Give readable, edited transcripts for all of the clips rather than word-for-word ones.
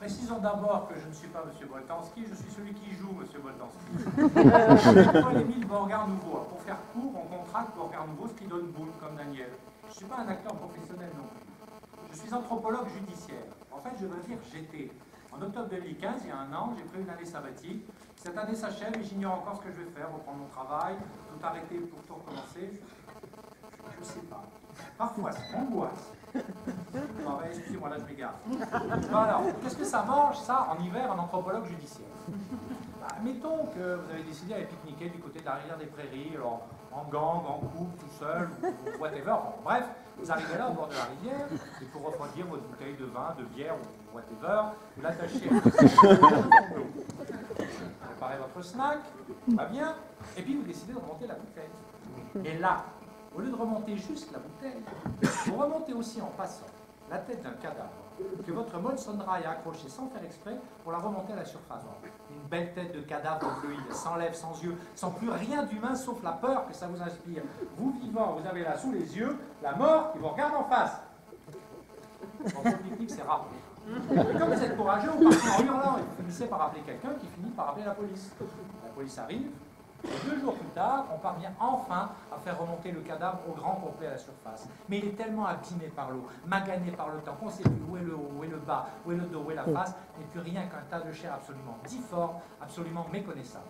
Précisons d'abord que je ne suis pas M. Boltanski, je suis celui qui joue M. Boltanski. Paul-Émile Borgard Nouveau. Pour faire court, on contracte Borgard Nouveau, ce qui donne Boon, comme Daniel. Je ne suis pas un acteur professionnel non plus. Je suis anthropologue judiciaire. En fait, je veux dire j'étais. En octobre 2015, il y a un an, j'ai pris une année sabbatique. Cette année s'achève et j'ignore encore ce que je vais faire, reprendre mon travail, tout arrêter pour tout recommencer. Je ne sais pas. Parfois, c'est angoisse. Bon, ben, excusez-moi, là, je m'égare. Voilà. Qu'est-ce que ça mange, ça, en hiver, un anthropologue judiciaire? Bah, mettons que vous avez décidé d'aller pique-niquer du côté de la rivière des Prairies, alors, en gang, en couple, tout seul, ou whatever. Enfin, bref, vous arrivez là, au bord de la rivière, et pour refroidir votre bouteille de vin, de bière, ou whatever, vous l'attachez à vous préparez votre snack, pas bien, et puis vous décidez de remonter la bouteille. Et là, au lieu de remonter juste la bouteille, vous remontez aussi en passant la tête d'un cadavre que votre Molsonrail a accroché sans faire exprès pour la remonter à la surface. Une belle tête de cadavre fluide, sans lèvres, sans yeux, sans plus rien d'humain sauf la peur que ça vous inspire. Vous vivant, vous avez là sous les yeux la mort qui vous regarde en face. Dans votre pique-nique, c'est rare. Et comme vous êtes courageux, vous partez en hurlant et vous finissez par appeler quelqu'un qui finit par appeler la police. La police arrive. Et 2 jours plus tard, on parvient enfin à faire remonter le cadavre au grand complet à la surface. Mais il est tellement abîmé par l'eau, magané par le temps, qu'on ne sait plus où est le haut, où est le bas, où est le dos, où est la face, et plus rien qu'un tas de chair absolument difforme, absolument méconnaissable.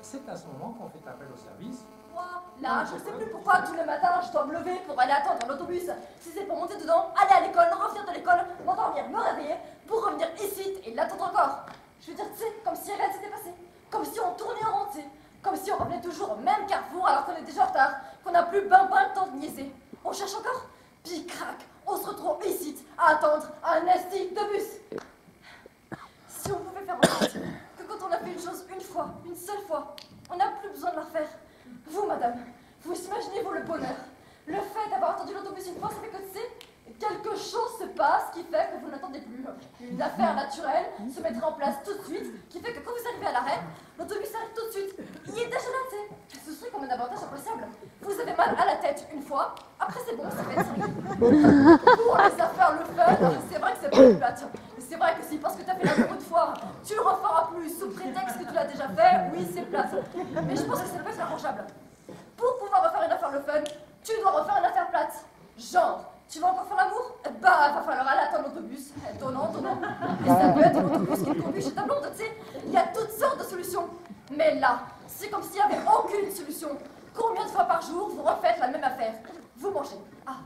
C'est à ce moment qu'on fait appel au service. Moi, là, je ne sais plus pourquoi tous les matins je dois me lever pour aller attendre l'autobus. Si c'est pour monter dedans, aller à l'école, revenir de l'école, m'endormir, me réveiller, pour revenir ici et l'attendre encore. Je veux dire, tu sais, comme si rien s'était passé, comme si on tournait en rond. Comme si on revenait toujours au même carrefour alors qu'on est déjà en retard, qu'on n'a plus ben le temps de niaiser. On cherche encore, puis crac, on se retrouve ici à attendre un nasty de bus. Si on pouvait faire en sorte que quand on a fait une chose une fois, une seule fois, on n'a plus besoin de la refaire. Vous, madame, vous imaginez-vous le bonheur? Le fait d'avoir attendu l'autobus une fois, ça fait que tu sais, quelque chose se passe qui fait que vous n'attendez plus. Une affaire naturelle se mettra en place tout de suite, qui fait que quand vous arrivez à l'arrêt, l'autobus arrive tout de suite. Il est déjà là, tu sais. Ce serait comme un avantage impossible. Vous avez mal à la tête une fois, après c'est bon, ça fait sérieux. Pour les affaires, le fun, c'est vrai que c'est pas plate. C'est vrai que si parce que tu as fait la route de foire, tu le referas plus sous prétexte que tu l'as déjà fait, oui, c'est plate. Mais je pense que c'est pas arrangeable. Pour pouvoir refaire une affaire le fun, tu dois refaire une affaire plate. Genre, tu vas encore faire l'amour? Bah, va falloir aller attendre l'autobus. Étonnant. Et ça peut être l'autobus qui conduit chez ta blonde, tu sais. Il y a toutes sortes de solutions. Mais là, c'est comme s'il n'y avait aucune solution. Combien de fois par jour vous refaites la même affaire? Vous mangez. Ah,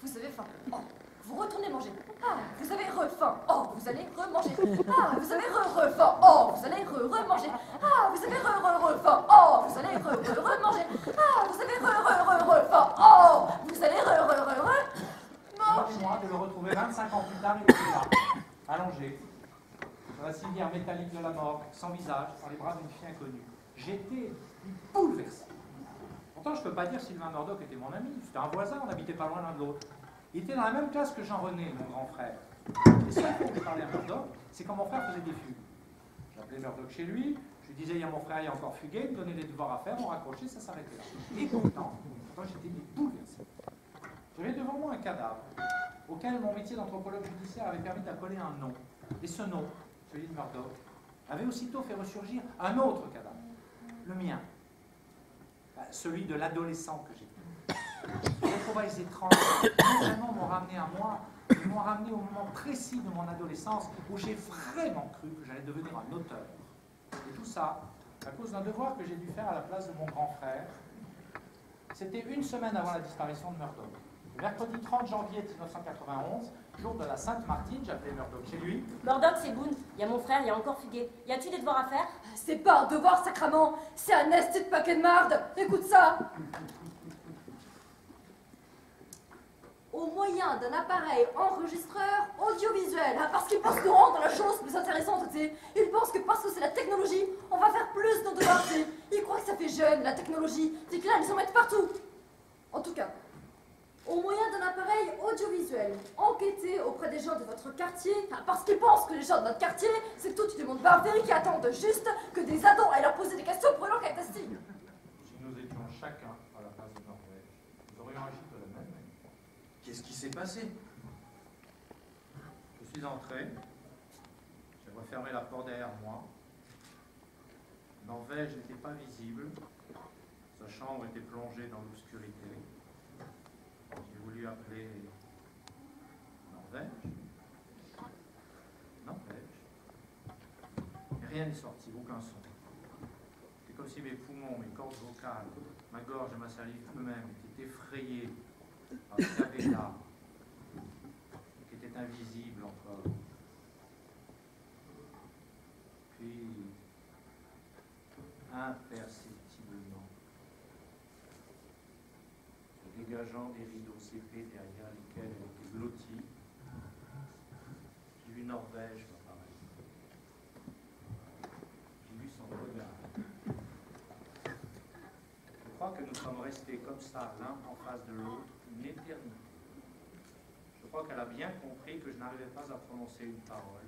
vous avez faim. Oh, vous retournez manger. Ah, vous avez refaim. Oh, vous allez remanger. Ah, vous avez refaim. Oh, vous allez remanger. Ah, vous avez refaim. Oh, vous allez remanger. Ah, vous avez refaim. Oh, vous allez moi de le retrouver 25 ans plus tard, il était là, allongé, dans la civière métallique de la mort, sans visage, dans les bras d'une fille inconnue. J'étais bouleversé. Pourtant, je ne peux pas dire que Sylvain Murdoch était mon ami, c'était un voisin, on n'habitait pas loin l'un de l'autre. Il était dans la même classe que Jean-René, mon grand frère. Et ce qu'on parlait à Murdoch, c'est quand mon frère faisait des fugues. J'appelais Murdoch chez lui, je lui disais, il y a mon frère, il y a encore fugué, il me donnait des devoirs à faire, on raccrochait, ça s'arrêtait là. Et pourtant j'étais bouleversé. J'avais devant moi un cadavre, auquel mon métier d'anthropologue judiciaire avait permis d'appeler un nom. Et ce nom, celui de Murdoch, avait aussitôt fait ressurgir un autre cadavre, le mien, celui de l'adolescent que j'étais. Les trouvailles étranges, non seulement m'ont ramené à moi, mais m'ont ramené au moment précis de mon adolescence où j'ai vraiment cru que j'allais devenir un auteur. Et tout ça, à cause d'un devoir que j'ai dû faire à la place de mon grand frère. C'était une semaine avant la disparition de Murdoch. Le mercredi 30 janvier 1991, jour de la Sainte-Martine, j'appelais Murdoch chez lui. Murdoch, c'est Boone. Il y a mon frère, il y a encore fugué. Y a-t-il des devoirs à faire? C'est pas un devoir, sacrament. C'est un esti de paquet de marde. Écoute ça. Au moyen d'un appareil enregistreur audiovisuel. Parce qu'ils pensent que rendre la chose plus intéressante, tu sais. Ils pensent que parce que c'est la technologie, on va faire plus de devoirs, tu sais. Ils croient que ça fait jeune, la technologie. C'est que là, ils en mettent partout. En tout cas, au moyen d'un appareil audiovisuel, enquêtez auprès des gens de votre quartier, parce qu'ils pensent que les gens de notre quartier, c'est toute une monde barbarie qui attendent juste que des ados aillent leur poser des questions pour leur catastrophe. Si nous étions chacun à la place de Norvège, nous aurions agi de la même manière. Qu'est-ce qui s'est passé? Je suis entré, fermé la porte derrière moi. Norvège n'était pas visible. Sa chambre était plongée dans l'obscurité. J'ai voulu appeler Norvège. Norvège. Rien n'est sorti, aucun son. C'est comme si mes poumons, mes cordes vocales, ma gorge et ma salive eux-mêmes étaient effrayés par cet avéla qui était invisible encore. Puis, imperceptiblement, se dégageant des rideaux épais derrière lesquels elle était blottie, j'ai vu Norvège apparaître. J'ai vu son regard. Je crois que nous sommes restés comme ça, l'un en face de l'autre, une éternité. Je crois qu'elle a bien compris que je n'arrivais pas à prononcer une parole.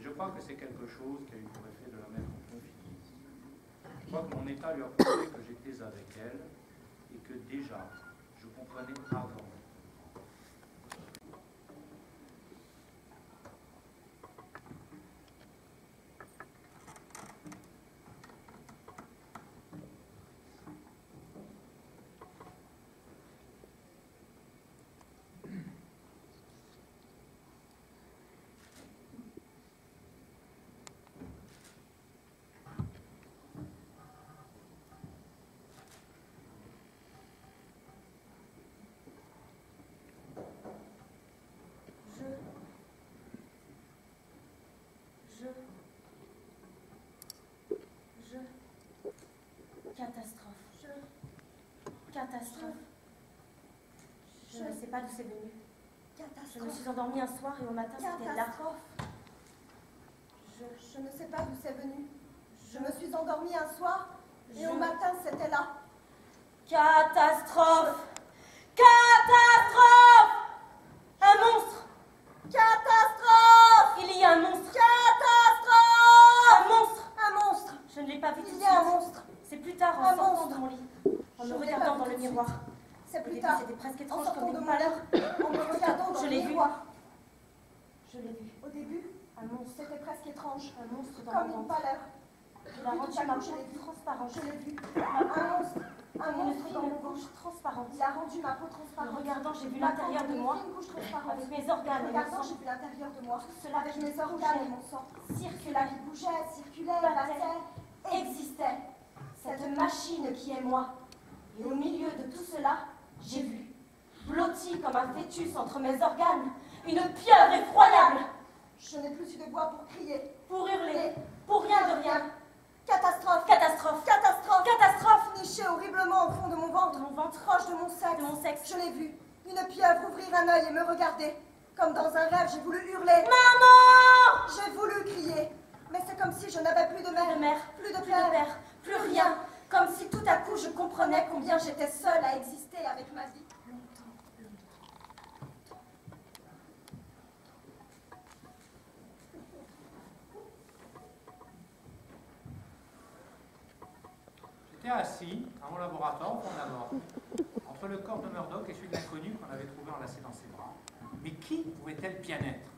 Et je crois que c'est quelque chose qui a eu pour effet de la mettre en confiance. Je crois que mon état lui a prouvé que j'étais avec elle et que déjà, je comprenais avant. Catastrophe. Catastrophe. Je ne sais pas d'où c'est venu. Catastrophe. Je me suis endormie un soir et au matin c'était là. Je ne sais pas d'où c'est venu. Je me suis endormie un soir et au matin c'était là. Catastrophe. Catastrophe. Un monstre. Catastrophe. Il y a un monstre. Catastrophe. Un monstre. Un monstre. Je ne l'ai pas vu tout de suite. Il y a un monstre. C'est plus tard en sortant de mon lit, en me regardant dans le miroir. C'est plus tard. C'était presque étrange comme une malheur. En me regardant dans le miroir. Je l'ai vu. Au début, un monstre. C'était presque étrange. Un monstre dans comme une pâleur. Je la rendis ma peau transparente. Je l'ai vu. Un monstre. Un monstre dans une couche transparente. Il a rendu ma peau transparente. En regardant, j'ai vu l'intérieur de moi. Avec mes organes et mon sang. J'ai vu l'intérieur de moi. Tout cela avec mes organes et mon sang. Circulait. La vie bougeait, circulait, battait, existait. Cette machine qui est moi. Et au milieu de tout cela, j'ai vu, blotti comme un fœtus entre mes organes, une pieuvre effroyable. Je n'ai plus eu de voix pour crier, pour hurler, pour rien de rien. Catastrophe, catastrophe, catastrophe, catastrophe, nichée horriblement au fond de mon ventre, proche de mon sexe. Je l'ai vu, une pieuvre ouvrir un œil et me regarder. Comme dans un rêve, j'ai voulu hurler. Maman! J'ai voulu crier. Mais c'est comme si je n'avais plus de mère, plus de père, plus rien. Comme si tout à coup je comprenais combien j'étais seule à exister avec ma vie. J'étais assis à mon laboratoire au fond de la mort, entre le corps de Murdoch et celui de l'inconnu qu'on avait trouvé enlacé dans ses bras. Mais qui pouvait-elle bien être?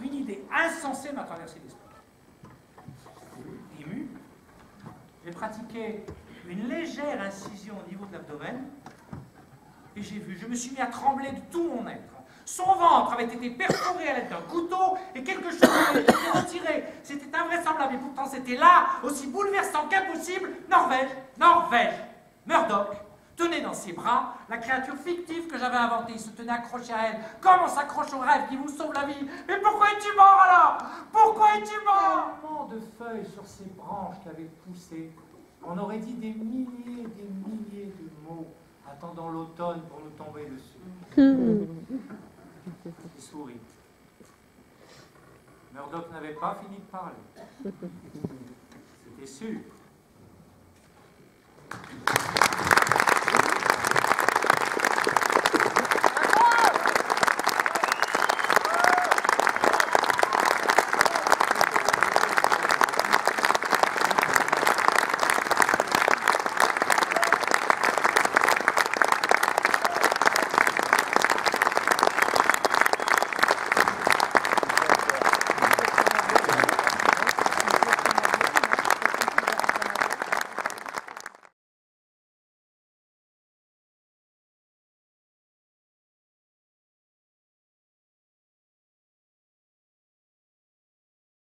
Une idée insensée m'a traversé l'esprit. Ému, j'ai pratiqué une légère incision au niveau de l'abdomen et j'ai vu, je me suis mis à trembler de tout mon être. Son ventre avait été perforé à l'aide d'un couteau et quelque chose avait été retiré. C'était invraisemblable et pourtant c'était là, aussi bouleversant qu'impossible. Norvège, Norvège, Murdoch tenait dans ses bras la créature fictive que j'avais inventée. Il se tenait accroché à elle, comme on s'accroche au rêve qui vous sauve la vie. Mais pourquoi es-tu mort alors? Pourquoi es-tu mort? Tellement de feuilles sur ses branches qui avaient poussé. On aurait dit des milliers de mots, attendant l'automne pour nous tomber dessus. Il sourit. Murdoch n'avait pas fini de parler. C'était sûr.